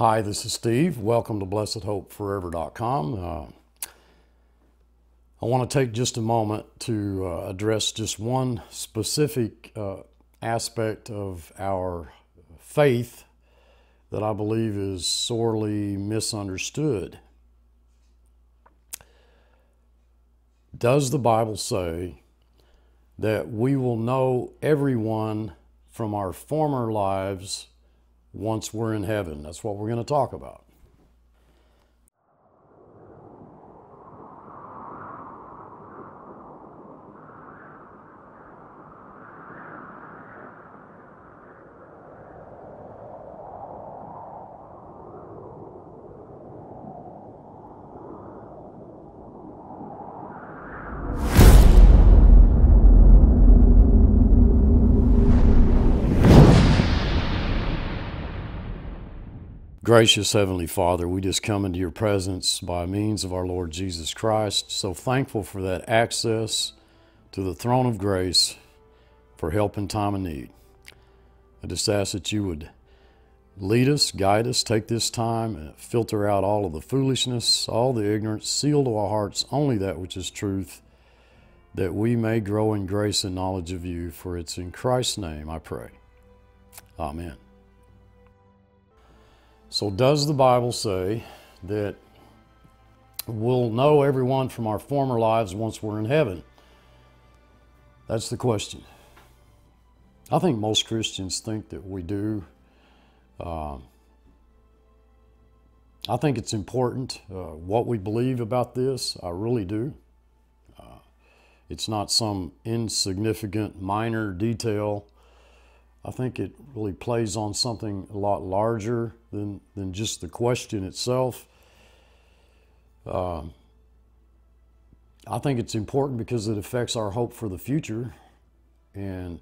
Hi, this is Steve. Welcome to BlessedHopeForever.com. I want to take just a moment to address just one specific aspect of our faith that I believe is sorely misunderstood. Does the Bible say that we will know everyone from our former lives once we're in heaven? That's what we're going to talk about. Gracious Heavenly Father, we just come into your presence by means of our Lord Jesus Christ. So thankful for that access to the throne of grace for help in time of need. I just ask that you would lead us, guide us, take this time and filter out all of the foolishness, all the ignorance, seal to our hearts only that which is truth, that we may grow in grace and knowledge of you. For it's in Christ's name I pray. Amen. So does the Bible say that we'll know everyone from our former lives once we're in heaven? That's the question. I think most Christians think that we do. I think it's important what we believe about this. I really do. It's not some insignificant minor detail. I think it really plays on something a lot larger than just the question itself. I think it's important because it affects our hope for the future. And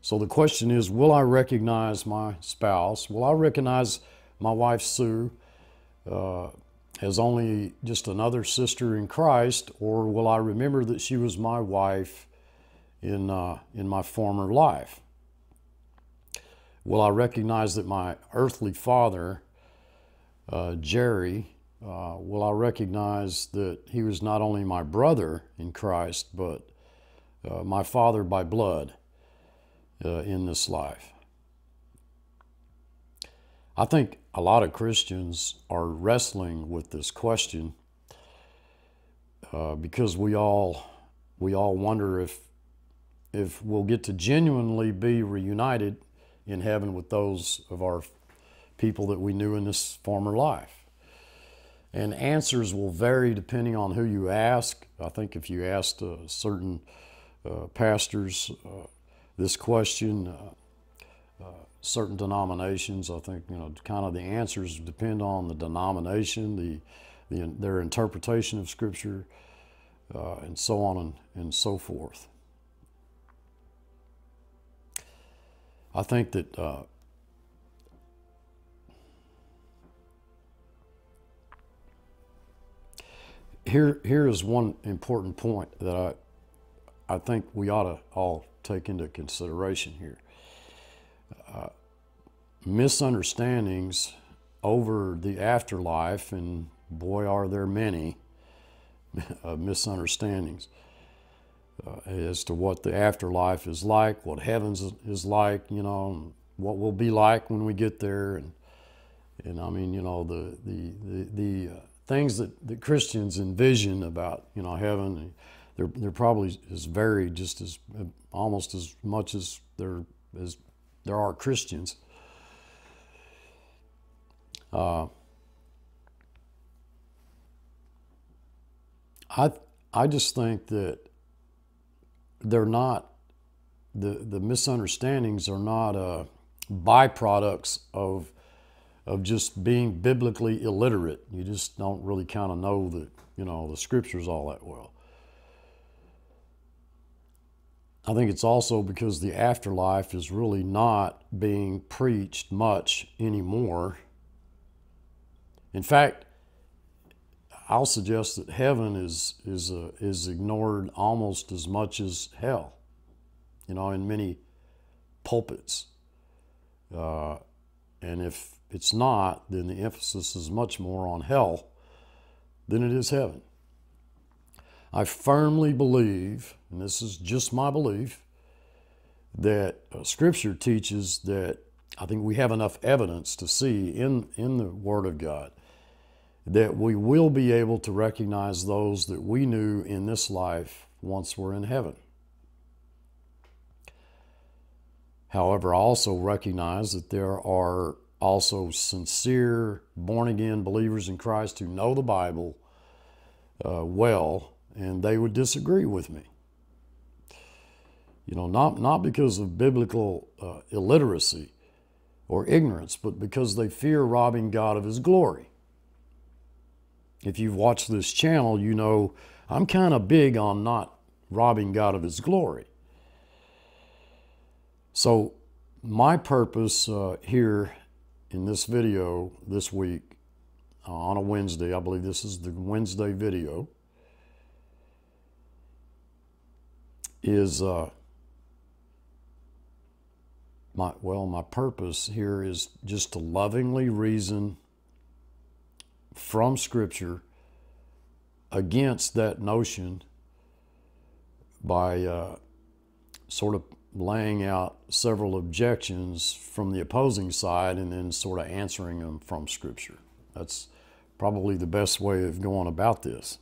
so the question is, will I recognize my spouse? Will I recognize my wife, Sue, as only just another sister in Christ? Or will I remember that she was my wife in my former life? Will I recognize that my earthly father, Jerry, will I recognize that he was not only my brother in Christ, but my father by blood in this life? I think a lot of Christians are wrestling with this question because we all wonder if we'll get to genuinely be reunited in heaven with those of our people that we knew in this former life. And answers will vary depending on who you ask. I think if you asked certain pastors this question, certain denominations, I think, you know, kind of the answers depend on the denomination, their interpretation of Scripture, and so on and so forth. I think that here is one important point that I think we ought to all take into consideration here. Misunderstandings over the afterlife, and boy are there many misunderstandings. As to what the afterlife is like, what heavens is like, you know, what we'll be like when we get there, and I mean, you know, the things that Christians envision about, you know, heaven, they're probably as varied just as almost as much as there are Christians. I just think that the misunderstandings are not byproducts of just being biblically illiterate. You just don't really kind of know the, you know, the Scriptures all that well. I think it's also because the afterlife is really not being preached much anymore. In fact, I'll suggest that heaven is ignored almost as much as hell, you know, in many pulpits. And if it's not, then the emphasis is much more on hell than it is heaven. I firmly believe, and this is just my belief, that Scripture teaches that I think we have enough evidence to see in the Word of God that we will be able to recognize those that we knew in this life once we're in heaven. However, I also recognize that there are also sincere, born-again believers in Christ who know the Bible well, and they would disagree with me. You know, not because of biblical illiteracy or ignorance, but because they fear robbing God of His glory. If you've watched this channel, you know I'm kind of big on not robbing God of His glory. So my purpose here in this video this week on a Wednesday, I believe this is the Wednesday video, is... My purpose here is just to lovingly reason from Scripture against that notion by sort of laying out several objections from the opposing side and then sort of answering them from Scripture. That's probably the best way of going about this.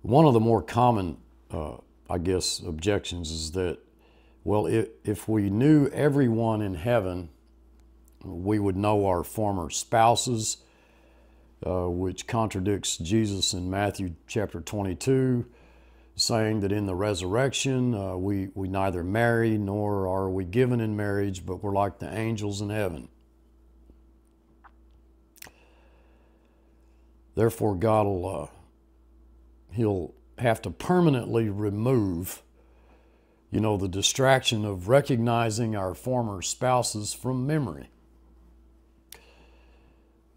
One of the more common, I guess, objections is that, well, if we knew everyone in heaven, we would know our former spouses, which contradicts Jesus in Matthew chapter 22, saying that in the resurrection, we neither marry nor are we given in marriage, but we're like the angels in heaven. Therefore, God will He'll have to permanently remove, you know, the distraction of recognizing our former spouses from memory.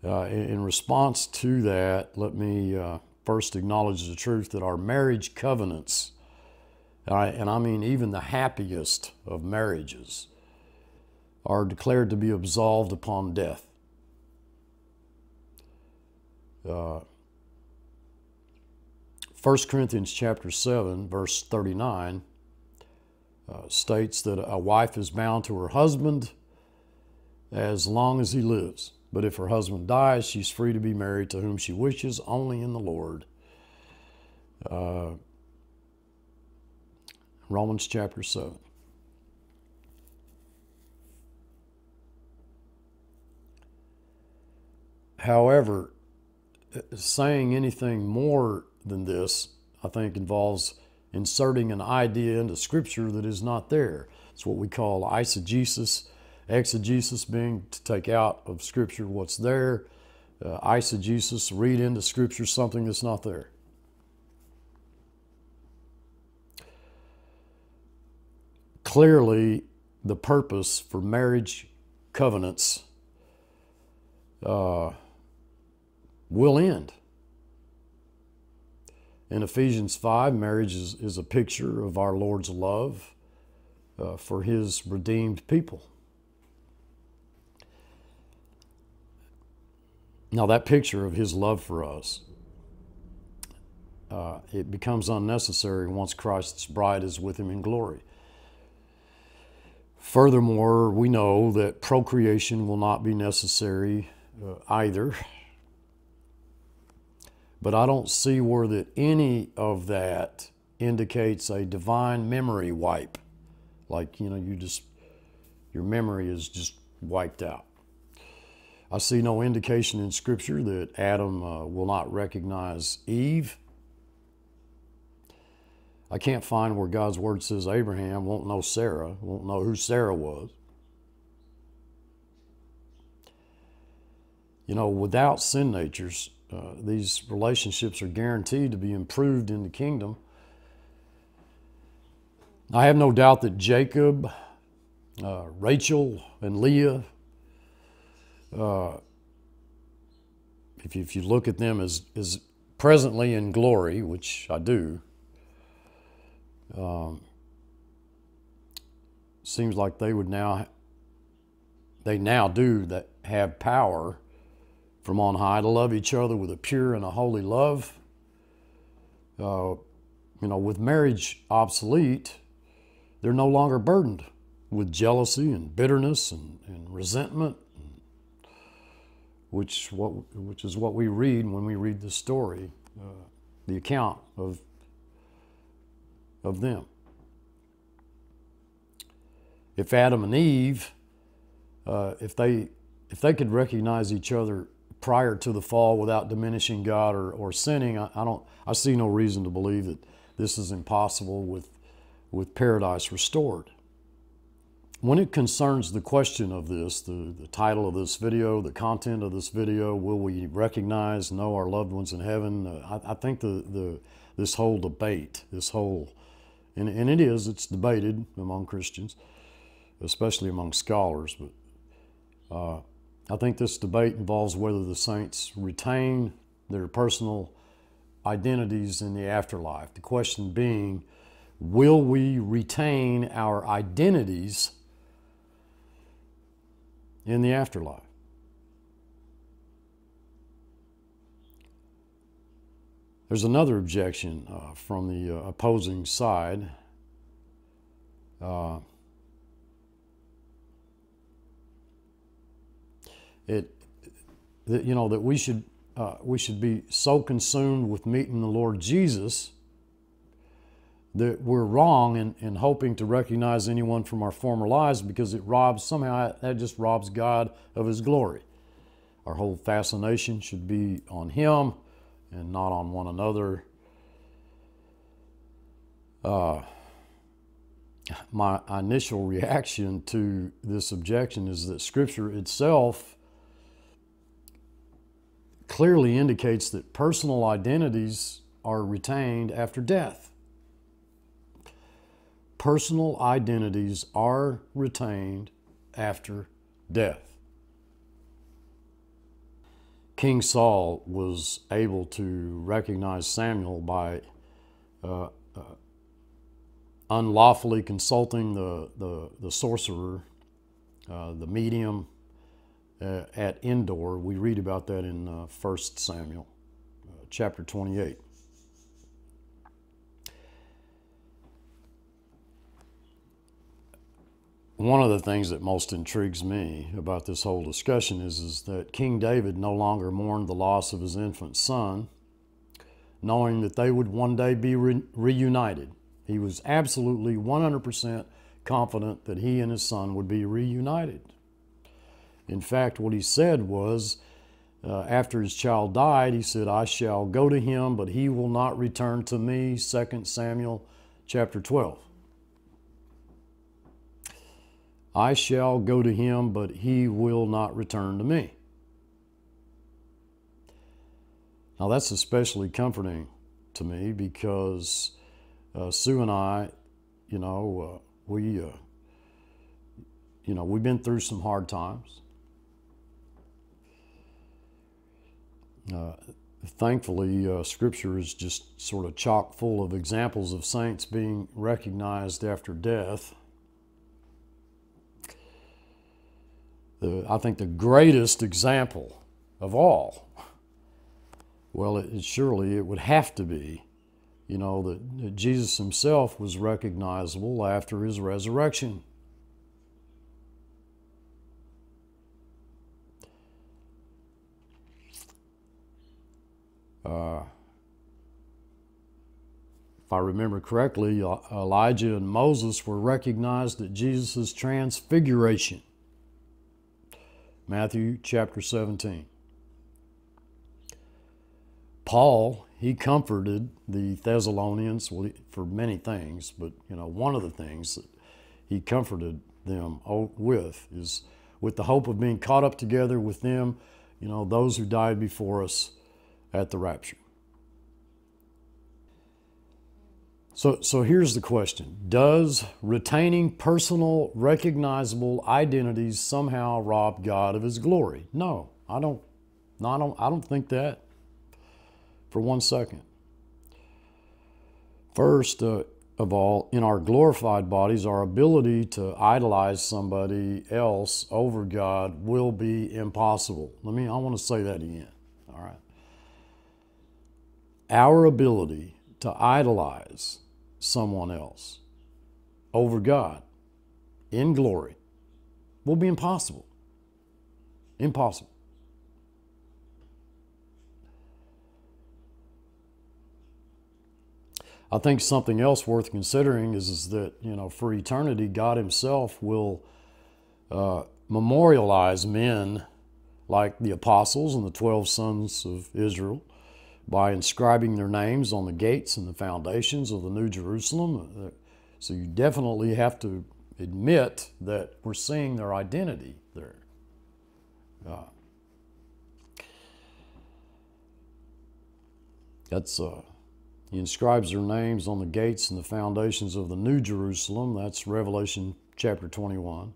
In response to that, let me first acknowledge the truth that our marriage covenants, and I mean even the happiest of marriages, are declared to be absolved upon death. First Corinthians chapter 7, verse 39, states that a wife is bound to her husband as long as he lives. But if her husband dies, she's free to be married to whom she wishes, only in the Lord. Romans chapter 7. However, saying anything more than this, I think, involves inserting an idea into Scripture that is not there. It's what we call eisegesis. Exegesis being to take out of Scripture what's there. Eisegesis, read into Scripture something that's not there. Clearly, the purpose for marriage covenants will end. In Ephesians 5, marriage is a picture of our Lord's love for His redeemed people. Now, that picture of His love for us, it becomes unnecessary once Christ's bride is with Him in glory. Furthermore, we know that procreation will not be necessary either. But I don't see where that any of that indicates a divine memory wipe. Like, you know, your memory is just wiped out. I see no indication in Scripture that Adam will not recognize Eve. I can't find where God's Word says Abraham won't know Sarah, won't know who Sarah was. You know, without sin natures, these relationships are guaranteed to be improved in the kingdom. I have no doubt that Jacob, Rachel, and Leah, if you look at them as presently in glory, which I do, seems like they would now they now do that have power from on high to love each other with a pure and a holy love. You know, with marriage obsolete, they're no longer burdened with jealousy and bitterness and resentment, which is what we read when we read the story, the account of them. If Adam and Eve, if they could recognize each other prior to the fall without diminishing God or sinning, I see no reason to believe that this is impossible with paradise restored. When it concerns the question of this, the title of this video, the content of this video, will we recognize, know our loved ones in heaven? I think this whole debate, and it is, it's debated among Christians, especially among scholars, but I think this debate involves whether the saints retain their personal identities in the afterlife. The question being, will we retain our identities in the afterlife? There's another objection from the opposing side. That we should be so consumed with meeting the Lord Jesus that we're wrong in hoping to recognize anyone from our former lives, because it robs, somehow that just robs God of His glory. Our whole fascination should be on Him and not on one another. My initial reaction to this objection is that Scripture itself clearly indicates that personal identities are retained after death. Personal identities are retained after death. King Saul was able to recognize Samuel by unlawfully consulting the sorcerer, the medium, at Endor. We read about that in 1 Samuel chapter 28. One of the things that most intrigues me about this whole discussion is that King David no longer mourned the loss of his infant son, knowing that they would one day be reunited. He was absolutely 100% confident that he and his son would be reunited. In fact, what he said was, after his child died, he said, "I shall go to him, but he will not return to me," 2 Samuel chapter 12. I shall go to him, but he will not return to me. Now that's especially comforting to me, because Sue and I, we've been through some hard times. Thankfully, Scripture is just sort of chock full of examples of saints being recognized after death. I think the greatest example of all, well, surely it would have to be, that Jesus himself was recognizable after his resurrection. If I remember correctly, Elijah and Moses were recognized at Jesus' transfiguration. Matthew chapter 17. Paul, he comforted the Thessalonians for many things, but one of the things that he comforted them with is with the hope of being caught up together with them, those who died before us at the rapture. So here's the question. Does retaining personal, recognizable identities somehow rob God of His glory? No, I don't think that for one second. First, of all, in our glorified bodies, our ability to idolize somebody else over God will be impossible. I want to say that again, all right? Our ability to idolize someone else over God in glory will be impossible. Impossible. I think something else worth considering is that, for eternity, God himself will memorialize men like the apostles and the 12 sons of Israel by inscribing their names on the gates and the foundations of the New Jerusalem. So you definitely have to admit that we're seeing their identity there. He inscribes their names on the gates and the foundations of the New Jerusalem. That's Revelation chapter 21.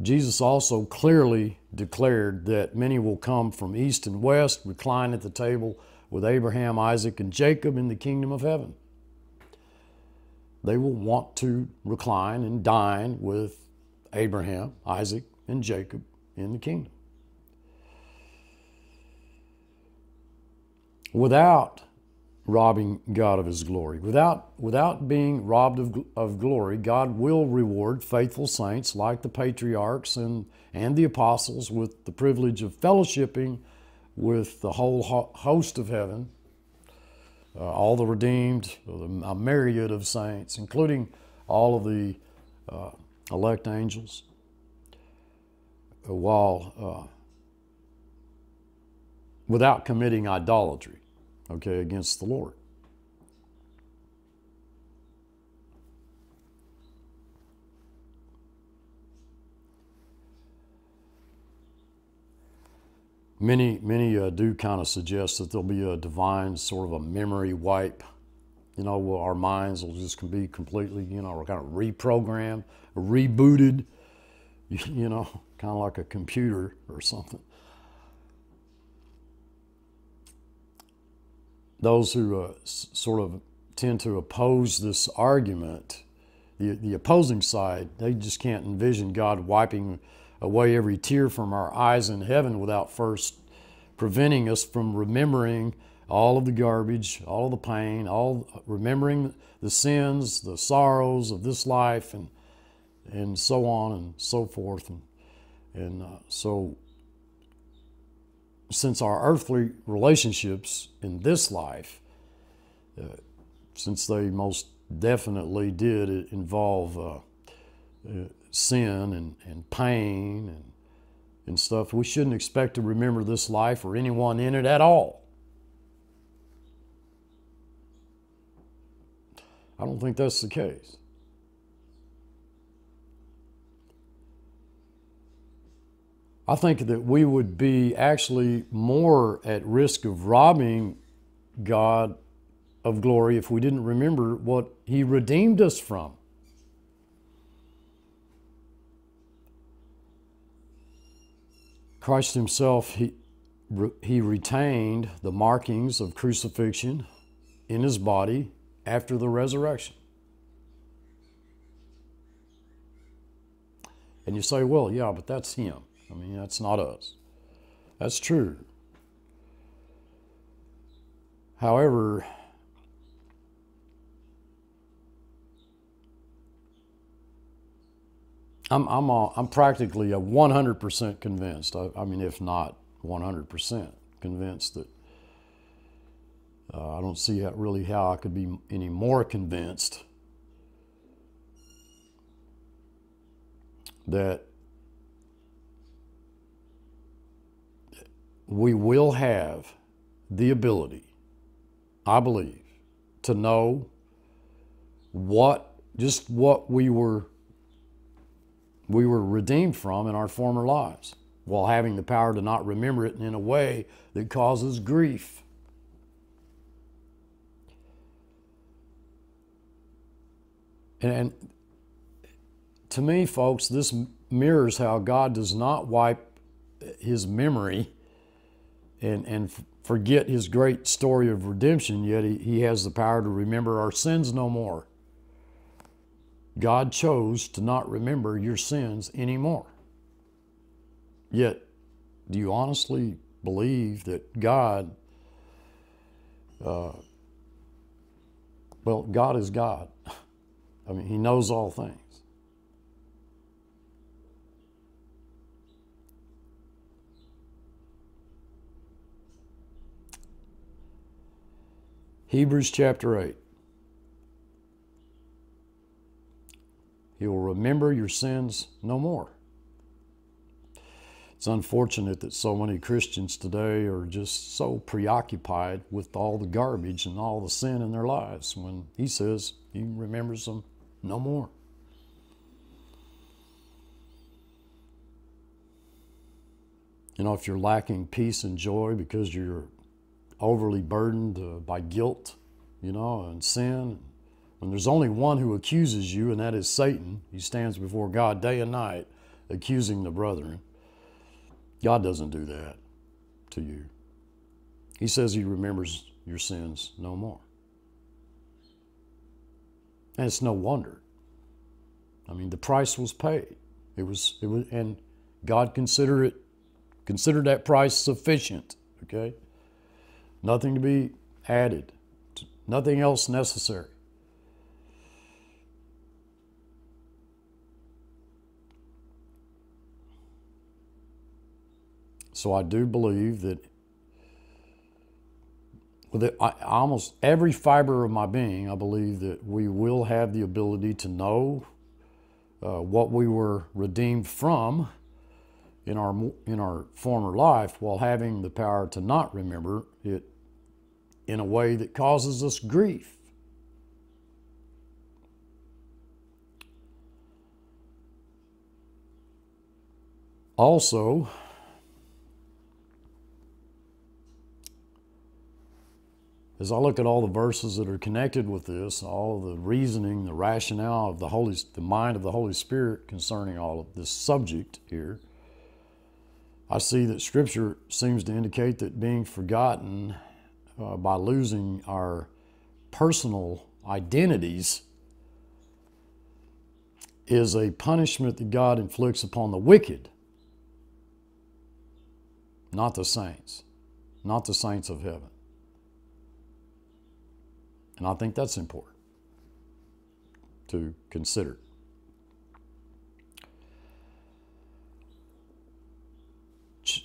Jesus also clearly declared that many will come from east and west, recline at the table with Abraham, Isaac, and Jacob in the kingdom of heaven. They will want to recline and dine with Abraham, Isaac, and Jacob in the kingdom. Without robbing God of his glory. Without being robbed of glory, God will reward faithful saints like the patriarchs and the apostles with the privilege of fellowshipping with the whole host of heaven, all the redeemed, a myriad of saints, including all of the elect angels, while without committing idolatry. Okay, against the Lord. Many do kind of suggest that there'll be a divine sort of a memory wipe. Our minds will just be completely, kind of reprogrammed, rebooted, kind of like a computer or something. Those who sort of tend to oppose this argument, the opposing side, they just can't envision God wiping away every tear from our eyes in heaven without first preventing us from remembering all of the garbage, all of the pain, remembering the sins, the sorrows of this life, and so on and so forth. So since our earthly relationships in this life, since they most definitely did involve sin and pain and stuff, we shouldn't expect to remember this life or anyone in it at all. I don't think that's the case. I think that we would be actually more at risk of robbing God of glory if we didn't remember what He redeemed us from. Christ Himself, He retained the markings of crucifixion in His body after the resurrection. And you say, well, yeah, but that's Him. That's not us. That's true. However, I'm practically 100% convinced, if not 100% convinced that, I don't see how I could be any more convinced that we will have the ability, I believe, to know just what we were redeemed from in our former lives, while having the power to not remember it in a way that causes grief. And to me, folks, this mirrors how God does not wipe His memory and forget his great story of redemption, yet he has the power to remember our sins no more. God chose to not remember your sins anymore. Yet, do you honestly believe that God, well, God is God. I mean, He knows all things. Hebrews chapter 8. He will remember your sins no more. It's unfortunate that so many Christians today are just so preoccupied with all the garbage and all the sin in their lives when He says He remembers them no more. You know, if you're lacking peace and joy because you're overly burdened by guilt, you know, and sin, when there's only one who accuses you, and that is Satan. He stands before God day and night accusing the brethren. God doesn't do that to you. He says He remembers your sins no more. And it's no wonder. I mean, the price was paid. It was and God considered that price sufficient, okay? Nothing to be added, nothing else necessary. So I do believe that with almost every fiber of my being, I believe that we will have the ability to know what we were redeemed from in our former life, while having the power to not remember it in a way that causes us grief. Also, as I look at all the verses that are connected with this, all the reasoning, the rationale of the mind of the Holy Spirit concerning all of this subject here, I see that Scripture seems to indicate that being forgotten by losing our personal identities is a punishment that God inflicts upon the wicked, not the saints of heaven. And I think that's important to consider.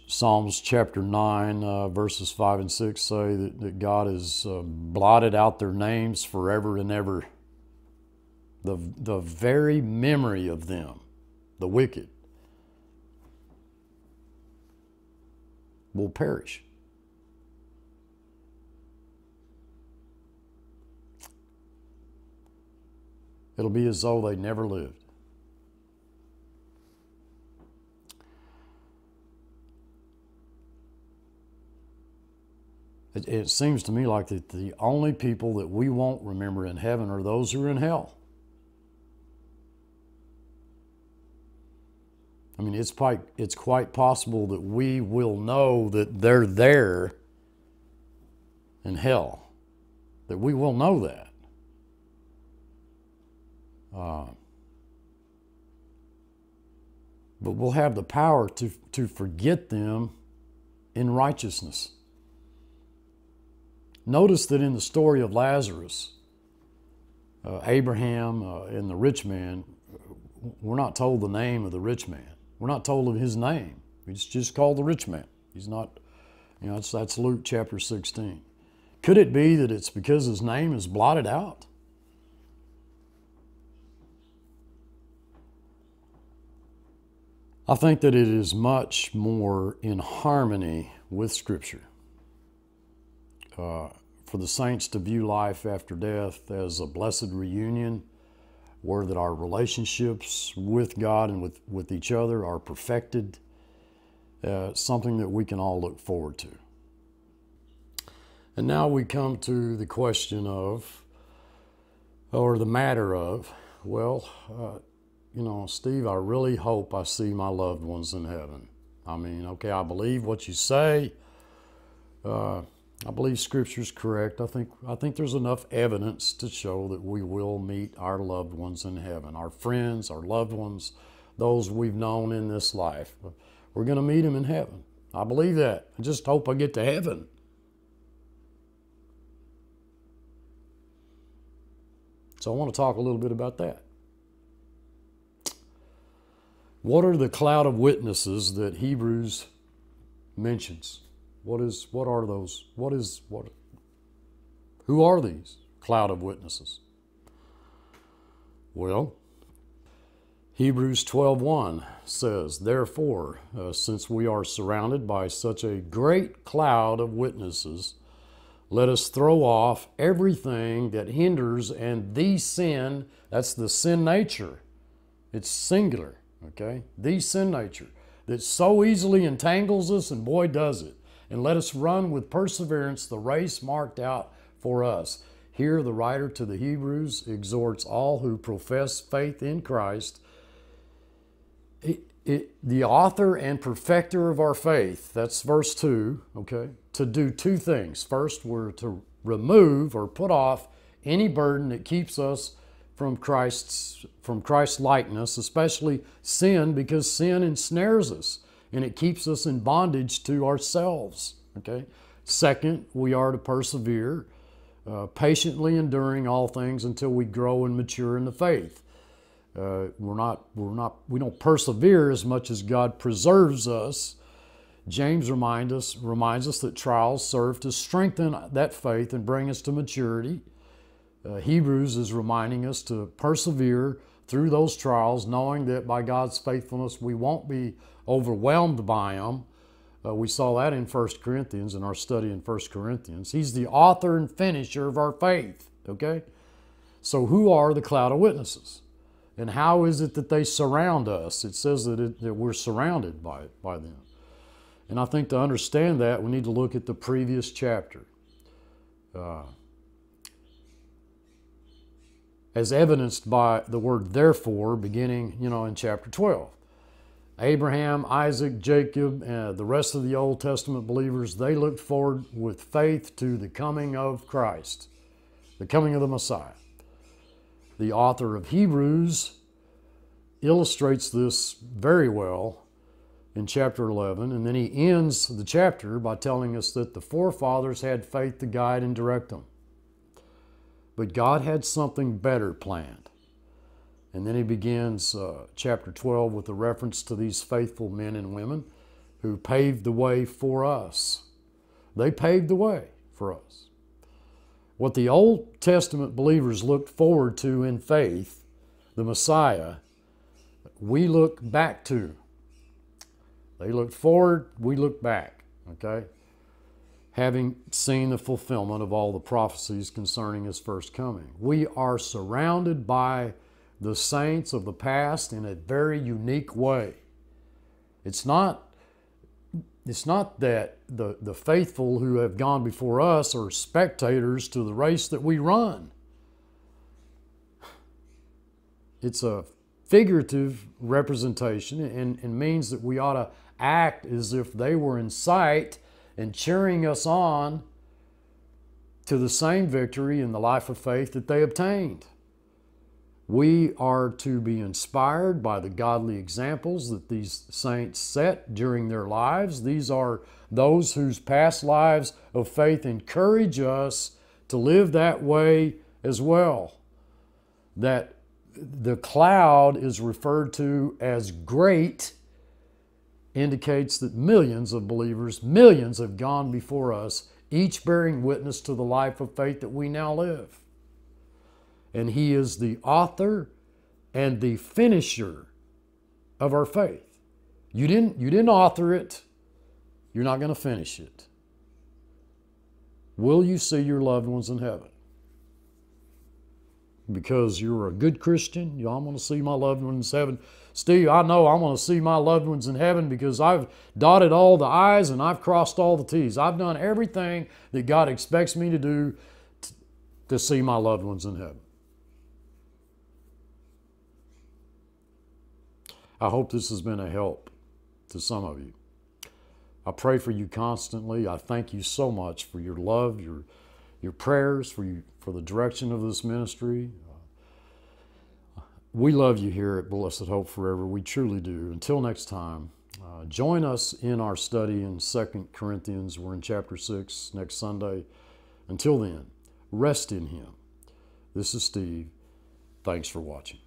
Psalms chapter 9, verses 5 and 6 say that God has blotted out their names forever and ever. The very memory of them, the wicked, will perish. It'll be as though they never lived. It seems to me like that the only people that we won't remember in heaven are those who are in hell. I mean, it's quite possible that we will know that they're there in hell, that we will know that. But we'll have the power to forget them in righteousness. Notice that in the story of Lazarus, Abraham and the rich man, we're not told the name of the rich man. We're not told of his name. He's just called the rich man. He's not, you know, that's Luke chapter 16. Could it be that it's because his name is blotted out? I think that it is much more in harmony with Scripture for the saints to view life after death as a blessed reunion, where that our relationships with God and with each other are perfected, something that we can all look forward to. And now we come to the question of, or the matter of, well, you know, Steve, I really hope I see my loved ones in heaven. I mean, okay, I believe what you say. I believe Scripture's correct. I think there's enough evidence to show that we will meet our loved ones in heaven, our friends, our loved ones, those we've known in this life. We're going to meet them in heaven. I believe that. I just hope I get to heaven. So I want to talk a little bit about that. What are the cloud of witnesses that Hebrews mentions? What are those? Who are these cloud of witnesses? Well, Hebrews 12:1 says, "Therefore, since we are surrounded by such a great cloud of witnesses, let us throw off everything that hinders and the sin," that's the sin nature. It's singular, okay? The sin nature that so easily entangles us, and boy does it. "And let us run with perseverance the race marked out for us." Here the writer to the Hebrews exhorts all who profess faith in Christ. The author and perfecter of our faith, that's verse 2, okay, to do two things. First, we're to remove or put off any burden that keeps us from Christ's likeness, especially sin, because sin ensnares us. And it keeps us in bondage to ourselves, okay? Second, we are to persevere, patiently enduring all things until we grow and mature in the faith. We don't persevere as much as God preserves us. James reminds us that trials serve to strengthen that faith and bring us to maturity. Hebrews is reminding us to persevere through those trials, knowing that by God's faithfulness we won't be overwhelmed by them. We saw that in 1 Corinthians, in our study in 1 Corinthians. He's the author and finisher of our faith, okay? So who are the cloud of witnesses? And how is it that they surround us? It says that we're surrounded by them. And I think to understand that, we need to look at the previous chapter. As evidenced by the word therefore, beginning, you know, in chapter 12. Abraham, Isaac, Jacob, and the rest of the Old Testament believers, they looked forward with faith to the coming of Christ, the coming of the Messiah. The author of Hebrews illustrates this very well in chapter 11, and then he ends the chapter by telling us that the forefathers had faith to guide and direct them. But God had something better planned. And then he begins chapter 12 with a reference to these faithful men and women who paved the way for us. They paved the way for us. What the Old Testament believers looked forward to in faith, the Messiah, we look back to. They looked forward, we look back, okay? Having seen the fulfillment of all the prophecies concerning His first coming. We are surrounded by the saints of the past in a very unique way. It's not that the faithful who have gone before us are spectators to the race that we run. It's a figurative representation and means that we ought to act as if they were in sight and cheering us on to the same victory in the life of faith that they obtained. We are to be inspired by the godly examples that these saints set during their lives. These are those whose past lives of faith encourage us to live that way as well. That the cloud is referred to as great indicates that millions of believers, millions have gone before us, each bearing witness to the life of faith that we now live. And He is the author and the finisher of our faith. You didn't author it. You're not going to finish it. Will you see your loved ones in heaven? Because you're a good Christian, I'm going to see my loved ones in heaven. Steve, I know I'm going to see my loved ones in heaven because I've dotted all the I's and I've crossed all the T's. I've done everything that God expects me to do to see my loved ones in heaven. I hope this has been a help to some of you. I pray for you constantly. I thank you so much for your love, your prayers, for the direction of this ministry. We love you here at Blessed Hope Forever. We truly do. Until next time, join us in our study in 2 Corinthians. We're in chapter 6 next Sunday. Until then, rest in Him. This is Steve. Thanks for watching.